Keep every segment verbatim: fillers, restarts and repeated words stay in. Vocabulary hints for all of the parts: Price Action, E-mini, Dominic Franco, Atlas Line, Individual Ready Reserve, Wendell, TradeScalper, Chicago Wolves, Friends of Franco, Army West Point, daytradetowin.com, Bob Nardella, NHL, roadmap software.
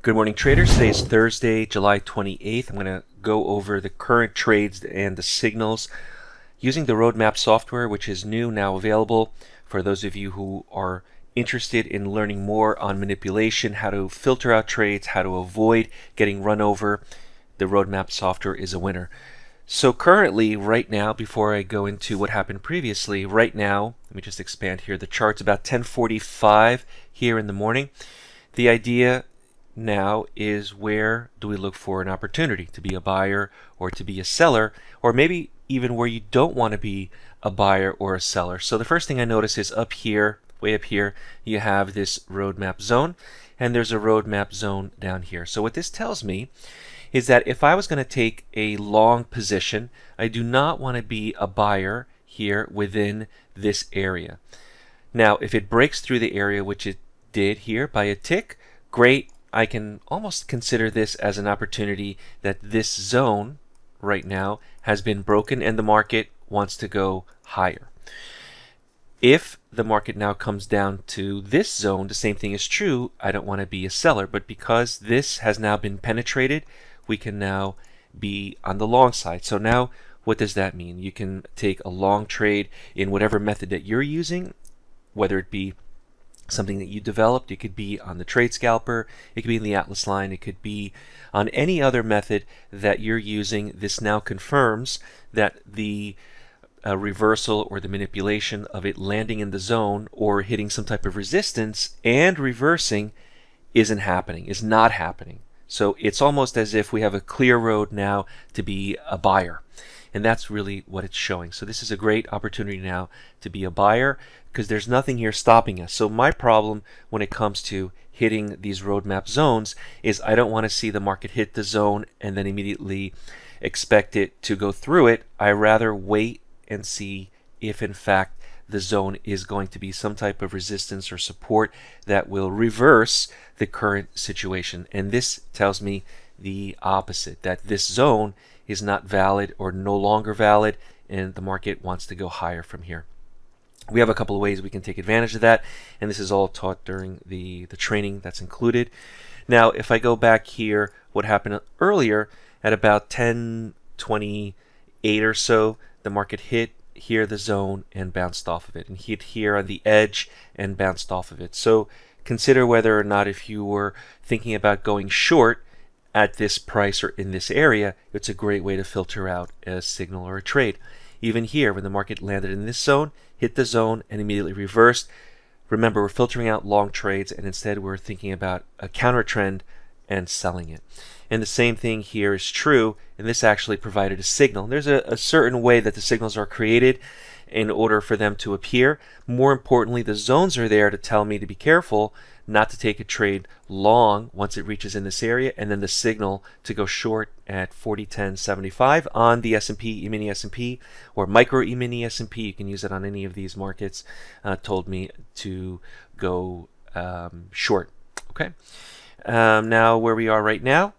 Good morning, traders. Today is Thursday, July twenty-eighth. I'm going to go over the current trades and the signals using the roadmap software, which is new, now available for those of you who are interested in learning more on manipulation, how to filter out trades, how to avoid getting run over. The roadmap software is a winner. So currently, right now, before I go into what happened previously, right now, let me just expand here. The chart's about ten forty-five here in the morning. The idea now is, where do we look for an opportunity to be a buyer or to be a seller, or maybe even where you don't want to be a buyer or a seller. So the first thing I notice is up here, way up here, you have this roadmap zone, and there's a roadmap zone down here. So what this tells me is that if I was going to take a long position, I do not want to be a buyer here within this area. Now, if it breaks through the area, which it did here by a tick, great. I can almost consider this as an opportunity that this zone right now has been broken and the market wants to go higher. If the market now comes down to this zone, the same thing is true. I don't want to be a seller, but because this has now been penetrated, we can now be on the long side. So now what does that mean? You can take a long trade in whatever method that you're using, whether it be something that you developed. It could be on the TradeScalper, it could be in the Atlas Line, it could be on any other method that you're using. This now confirms that the uh, reversal or the manipulation of it landing in the zone or hitting some type of resistance and reversing isn't happening, is not happening. So it's almost as if we have a clear road now to be a buyer. And that's really what it's showing. So this is a great opportunity now to be a buyer because there's nothing here stopping us. So my problem when it comes to hitting these roadmap zones is I don't want to see the market hit the zone and then immediately expect it to go through it. I rather wait and see if in fact the zone is going to be some type of resistance or support that will reverse the current situation. And this tells me the opposite, that this zone is not valid or no longer valid, and the market wants to go higher from here. We have a couple of ways we can take advantage of that, and this is all taught during the, the training that's included. Now, if I go back here, what happened earlier at about ten twenty-eight or so, the market hit here the zone and bounced off of it, and hit here on the edge and bounced off of it. So consider whether or not, if you were thinking about going short at this price or in this area, it's a great way to filter out a signal or a trade. Even here, when the market landed in this zone, hit the zone and immediately reversed, remember, we're filtering out long trades and instead we're thinking about a counter trend and selling it. And the same thing here is true, and this actually provided a signal. There's a, a certain way that the signals are created in order for them to appear. More importantly, the zones are there to tell me to be careful not to take a trade long once it reaches in this area, and then the signal to go short at forty ten seventy-five on the S and P, E-mini S and P, or micro E-mini S and P. You can use it on any of these markets. Uh, told me to go um, short. Okay. Um, now where we are right now,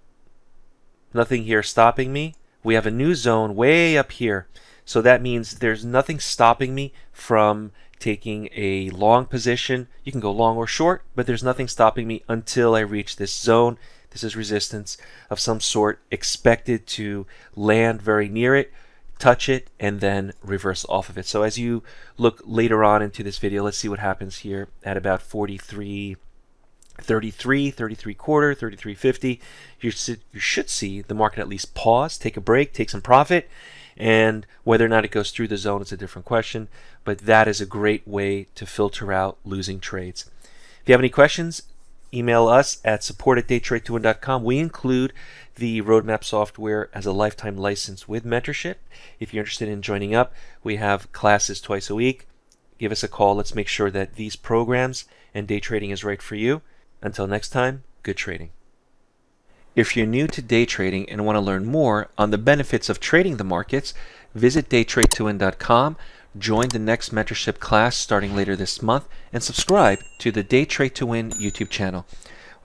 nothing here stopping me. We have a new zone way up here. So that means there's nothing stopping me from taking a long position. You can go long or short, but there's nothing stopping me until I reach this zone. This is resistance of some sort, expected to land very near it, touch it, and then reverse off of it. So as you look later on into this video, let's see what happens here at about forty-three thirty-three, thirty-three quarter, thirty-three fifty. You should, you should see the market at least pause, take a break, take some profit, and whether or not it goes through the zone is a different question, but that is a great way to filter out losing trades. If you have any questions, email us at support at day trade to win dot com. We include the roadmap software as a lifetime license with mentorship. If you're interested in joining up, we have classes twice a week. Give us a call. Let's make sure that these programs and day trading is right for you. Until next time, good trading. If you're new to day trading and want to learn more on the benefits of trading the markets, visit day trade to win dot com, join the next mentorship class starting later this month, and subscribe to the DayTradeToWin YouTube channel.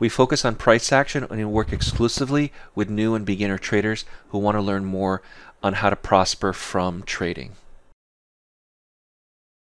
We focus on price action and work exclusively with new and beginner traders who want to learn more on how to prosper from trading.